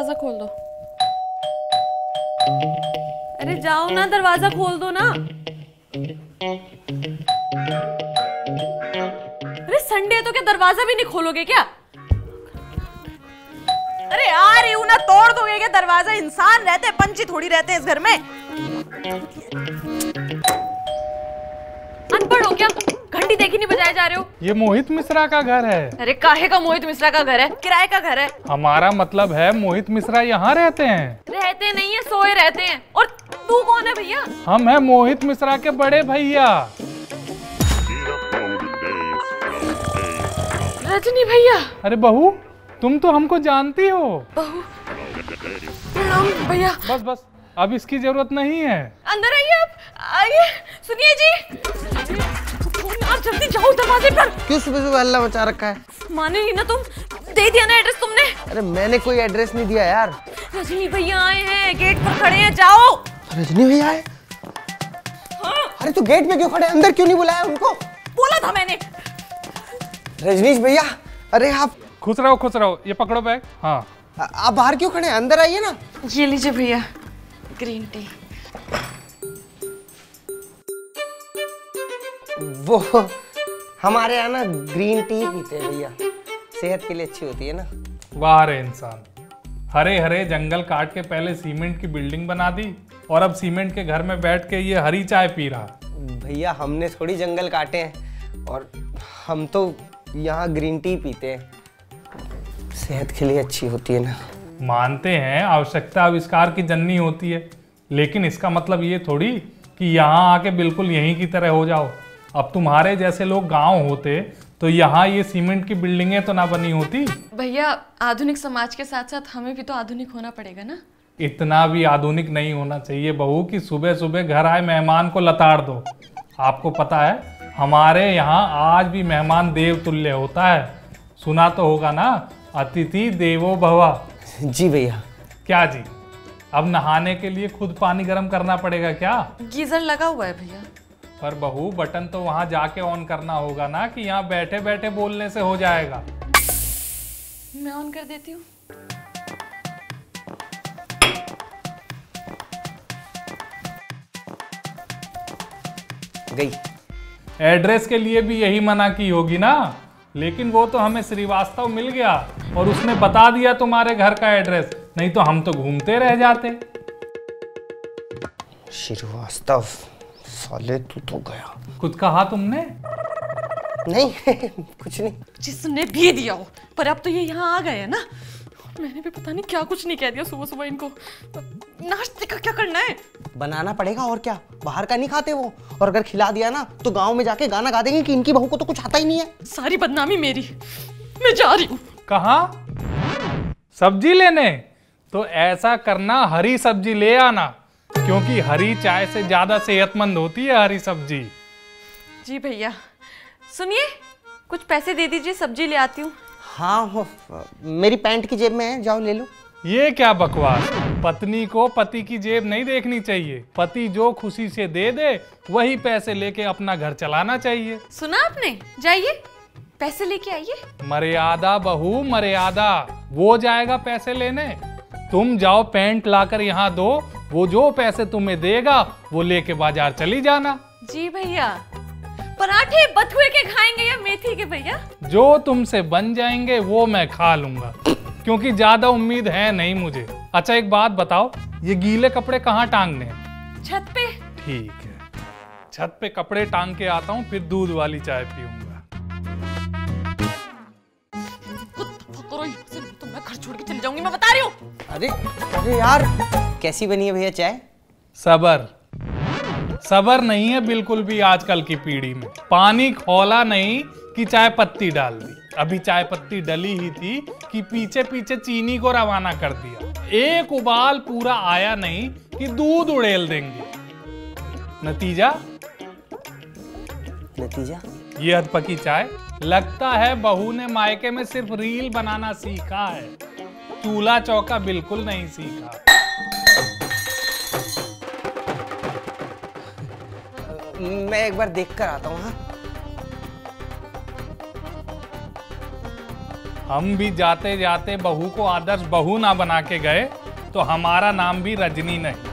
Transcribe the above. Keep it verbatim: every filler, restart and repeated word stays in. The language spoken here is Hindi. दरवाजा खोल दो। अरे जाओ ना, दरवाजा खोल दो ना। अरे संडे तो क्या दरवाजा भी नहीं खोलोगे क्या? अरे यार यूं ना तोड़ दोगे क्या दरवाजा? इंसान रहते हैं, पंछी थोड़ी रहते हैं इस घर में। अनपढ़ हो क्या? घंटी देखी नहीं बजाए जा रहे हो। ये मोहित मिश्रा का घर है। अरे काहे का मोहित मिश्रा का घर है? किराए का घर है। हमारा मतलब है मोहित मिश्रा यहाँ रहते हैं। रहते नहीं है, सोए रहते हैं। और तू कौन है भैया? हम हैं मोहित मिश्रा के बड़े भैया। रजनी भैया। अरे बहू, तुम तो हमको जानती हो। बहू भैया। बस बस, अब इसकी जरूरत नहीं है। अंदर आइए आप, आइए। सुनिए जी, आप जल्दी जाओ दरवाजे पर। क्यों सुबह सुबह हल्ला मचा रखा है? माने नहीं ना तुम, दे दिया ना एड्रेस तुमने। अरे मैंने कोई एड्रेस नहीं दिया यार। रजनी भैया आए हैं, गेट पर खड़े हैं, जाओ। रजनी भैया आए? हाँ। अरे तो गेट पे क्यों खड़े? अंदर क्यों नहीं बुलाया उनको? बोला था मैंने। रजनीश भैया, अरे आप खुश रहो खुश रहो। ये पकड़ो बैग। हाँ आप बाहर क्यों खड़े? अंदर आइए ना। ये लीजिए भैया ग्रीन टी। वो हमारे यहाँ ना ग्रीन टी पीते हैं भैया, सेहत के लिए अच्छी होती है ना। वाह रे इंसान, हरे हरे जंगल काट के पहले सीमेंट की बिल्डिंग बना दी और अब सीमेंट के घर में बैठ के ये हरी चाय पी रहा। भैया हमने थोड़ी जंगल काटे हैं, और हम तो यहाँ ग्रीन टी पीते हैं, सेहत के लिए अच्छी होती है ना। मानते हैं आवश्यकता आविष्कार की जननी होती है, लेकिन इसका मतलब ये थोड़ी कि यहाँ आके बिल्कुल यहीं की तरह हो जाओ। अब तुम्हारे जैसे लोग गांव होते तो यहाँ ये सीमेंट की बिल्डिंगें तो ना बनी होती। भैया आधुनिक समाज के साथ साथ हमें भी तो आधुनिक होना पड़ेगा ना। इतना भी आधुनिक नहीं होना चाहिए बहू कि सुबह सुबह घर आए मेहमान को लताड़ दो। आपको पता है हमारे यहाँ आज भी मेहमान देव तुल्य होता है। सुना तो होगा ना, अतिथि देवो भवा। जी भैया। क्या जी? अब नहाने के लिए खुद पानी गर्म करना पड़ेगा क्या? गीजर लगा हुआ है भैया। पर बहू बटन तो वहां जाके ऑन करना होगा ना, कि यहाँ बैठे बैठे बोलने से हो जाएगा। मैं ऑन कर देती हूँ। गई। एड्रेस के लिए भी यही मना की होगी ना, लेकिन वो तो हमें श्रीवास्तव मिल गया और उसने बता दिया तुम्हारे घर का एड्रेस, नहीं तो हम तो घूमते रह जाते। श्रीवास्तव साले तू तो गया। कुछ कहा तुमने? नहीं कुछ नहीं। जिसने भी दिया हो, पर अब तो ये यहाँ आ गए है ना। मैंने भी पता नहीं क्या कुछ नहीं कह दिया सुबह सुबह इनको। नाश्ते का क्या करना है? बनाना पड़ेगा और क्या, बाहर का नहीं खाते वो। और अगर खिला दिया ना तो गांव में जाके गाना गा देंगे कि इनकी बहू को तो कुछ आता ही नहीं है। सारी बदनामी मेरी। मैं जा रही हूँ। कहाँ? सब्जी लेने? तो ऐसा करना, हरी सब्जी ले आना, क्योंकि हरी चाय से ज्यादा सेहतमंद होती है हरी सब्जी। जी भैया। सुनिए, कुछ पैसे दे दीजिए, सब्जी ले आती हूँ। हाँ हो, मेरी पैंट की जेब में है, जाओ ले लो। ये क्या बकवास? पत्नी को पति की जेब नहीं देखनी चाहिए। पति जो खुशी से दे दे वही पैसे लेके अपना घर चलाना चाहिए। सुना आपने? जाइए पैसे लेके आइए। मर्यादा बहू मर्यादा। वो जाएगा पैसे लेने, तुम जाओ पैंट लाकर यहाँ दो। वो जो पैसे तुम्हें देगा वो लेके बाजार चली जाना। जी भैया। पराठे बथुए के खाएंगे या मेथी के भैया? जो तुमसे बन जाएंगे वो मैं खा लूंगा, क्योंकि ज्यादा उम्मीद है नहीं मुझे। अच्छा एक बात बताओ, ये गीले कपड़े कहाँ टांगने हैं? छत पे। ठीक है, छत पे कपड़े टांग के आता हूँ, फिर दूध वाली चाय पीऊंगा। तो मैं घर छोड़ के चली जाऊंगी, मैं बता रही हूँ। अरे अरे यार, कैसी बनी है भैया चाय? सबर सबर नहीं है बिल्कुल भी आजकल की पीढ़ी में। पानी खोला नहीं कि चाय पत्ती डाल दी। अभी चाय पत्ती डली ही थी कि पीछे पीछे चीनी को रवाना कर दिया। एक उबाल पूरा आया नहीं कि दूध उड़ेल देंगे। नतीजा नतीजा ये हदपकी चाय। लगता है बहू ने मायके में सिर्फ रील बनाना सीखा है, चूल्हा चौका बिल्कुल नहीं सीखा। मैं एक बार देखकर आता हूँ। हम भी जाते जाते बहू को आदर्श बहू ना बना के गए तो हमारा नाम भी रजनी नहीं।